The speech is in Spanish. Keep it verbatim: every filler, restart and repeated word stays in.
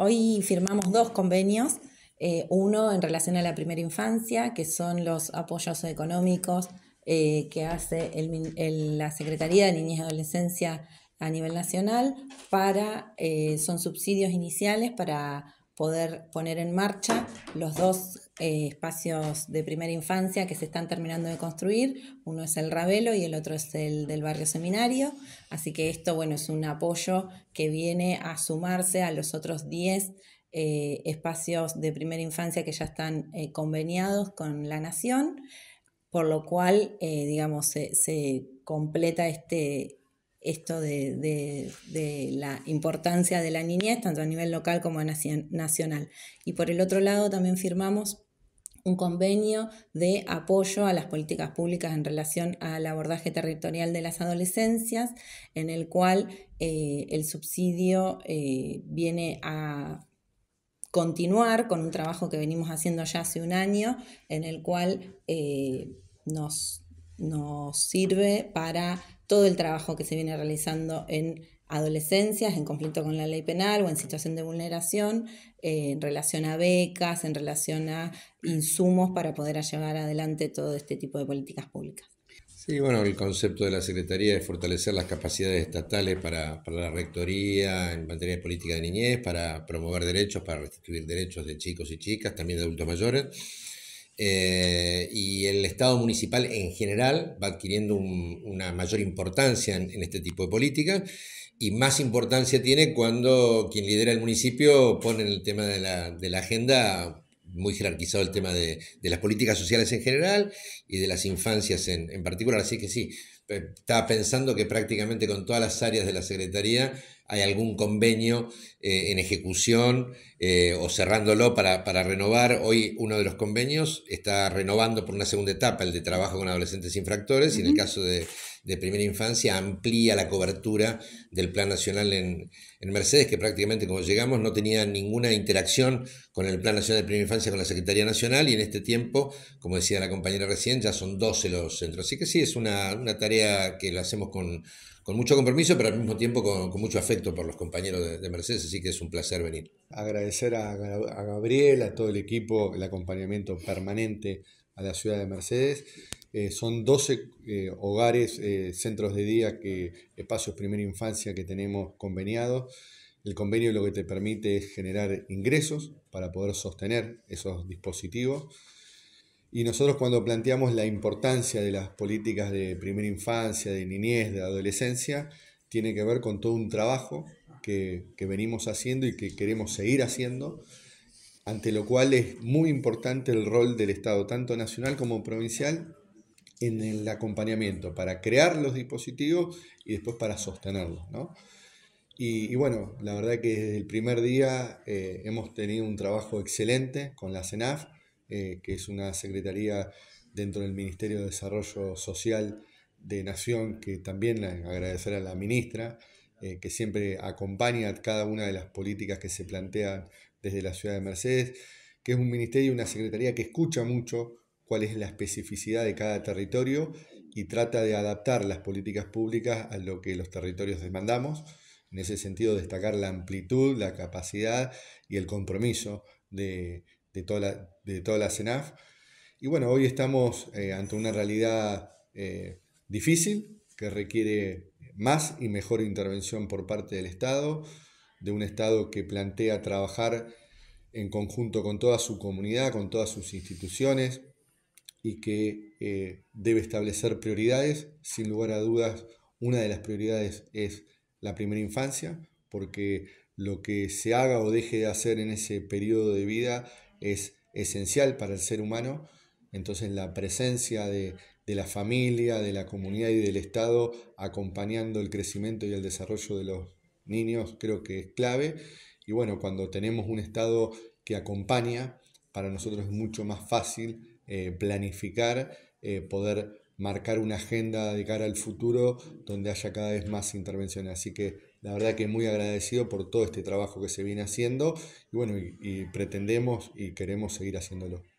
Hoy firmamos dos convenios, eh, uno en relación a la primera infancia, que son los apoyos económicos eh, que hace el, el, la Secretaría de Niñez y Adolescencia a nivel nacional, para eh, son subsidios iniciales para poder poner en marcha los dos eh, espacios de primera infancia que se están terminando de construir. Uno es el Rabelo y el otro es el del Barrio Seminario. Así que esto, bueno, es un apoyo que viene a sumarse a los otros diez eh, espacios de primera infancia que ya están eh, conveniados con la Nación, por lo cual, eh, digamos, se, se completa este esto de, de, de la importancia de la niñez, tanto a nivel local como nacional. Y por el otro lado también firmamos un convenio de apoyo a las políticas públicas en relación al abordaje territorial de las adolescencias, en el cual eh, el subsidio eh, viene a continuar con un trabajo que venimos haciendo ya hace un año, en el cual eh, nos, nos sirve para todo el trabajo que se viene realizando en adolescencias, en conflicto con la ley penal o en situación de vulneración, eh, en relación a becas, en relación a insumos para poder llevar adelante todo este tipo de políticas públicas. Sí, bueno, el concepto de la Secretaría es fortalecer las capacidades estatales para, para la rectoría en materia de política de niñez, para promover derechos, para restituir derechos de chicos y chicas, también de adultos mayores. Eh, y el Estado municipal en general va adquiriendo un, una mayor importancia en, en este tipo de políticas, y más importancia tiene cuando quien lidera el municipio pone en el tema de la, de la agenda muy jerarquizado el tema de, de las políticas sociales en general y de las infancias en, en particular. Así que sí, estaba pensando que prácticamente con todas las áreas de la Secretaría hay algún convenio eh, en ejecución eh, o cerrándolo para, para renovar. Hoy uno de los convenios está renovando por una segunda etapa, el de trabajo con adolescentes infractores, uh-huh. Y en el caso de, de primera infancia amplía la cobertura del Plan Nacional en, en Mercedes, que prácticamente como llegamos no tenía ninguna interacción con el Plan Nacional de Primera Infancia con la Secretaría Nacional, y en este tiempo, como decía la compañera recién, ya son doce los centros. Así que sí, es una, una tarea que la hacemos con... con mucho compromiso, pero al mismo tiempo con, con mucho afecto por los compañeros de, de Mercedes, así que es un placer venir. Agradecer a, a Gabriel, a todo el equipo, el acompañamiento permanente a la ciudad de Mercedes. Eh, son doce eh, hogares, eh, centros de día, que, espacios primera infancia que tenemos conveniados. El convenio lo que te permite es generar ingresos para poder sostener esos dispositivos. Y nosotros, cuando planteamos la importancia de las políticas de primera infancia, de niñez, de adolescencia, tiene que ver con todo un trabajo que, que venimos haciendo y que queremos seguir haciendo, ante lo cual es muy importante el rol del Estado, tanto nacional como provincial, en el acompañamiento, para crear los dispositivos y después para sostenerlos, ¿no? Y, y bueno, la verdad que desde el primer día eh, hemos tenido un trabajo excelente con la SENAF, Eh, que es una secretaría dentro del Ministerio de Desarrollo Social de Nación, que también agradecer a la ministra, eh, que siempre acompaña cada una de las políticas que se plantean desde la ciudad de Mercedes, que es un ministerio y una secretaría que escucha mucho cuál es la especificidad de cada territorio y trata de adaptar las políticas públicas a lo que los territorios demandamos. En ese sentido, destacar la amplitud, la capacidad y el compromiso de De toda, la, de toda la SENAF. Y bueno, hoy estamos eh, ante una realidad eh, difícil, que requiere más y mejor intervención por parte del Estado, de un Estado que plantea trabajar en conjunto con toda su comunidad, con todas sus instituciones, y que eh, debe establecer prioridades. Sin lugar a dudas, una de las prioridades es la primera infancia, porque lo que se haga o deje de hacer en ese periodo de vida es esencial para el ser humano. Entonces, la presencia de, de la familia, de la comunidad y del Estado acompañando el crecimiento y el desarrollo de los niños creo que es clave. Y bueno, cuando tenemos un Estado que acompaña, para nosotros es mucho más fácil eh, planificar, eh, poder marcar una agenda de cara al futuro donde haya cada vez más intervenciones. Así que la verdad que muy agradecido por todo este trabajo que se viene haciendo, y bueno, y, y pretendemos y queremos seguir haciéndolo.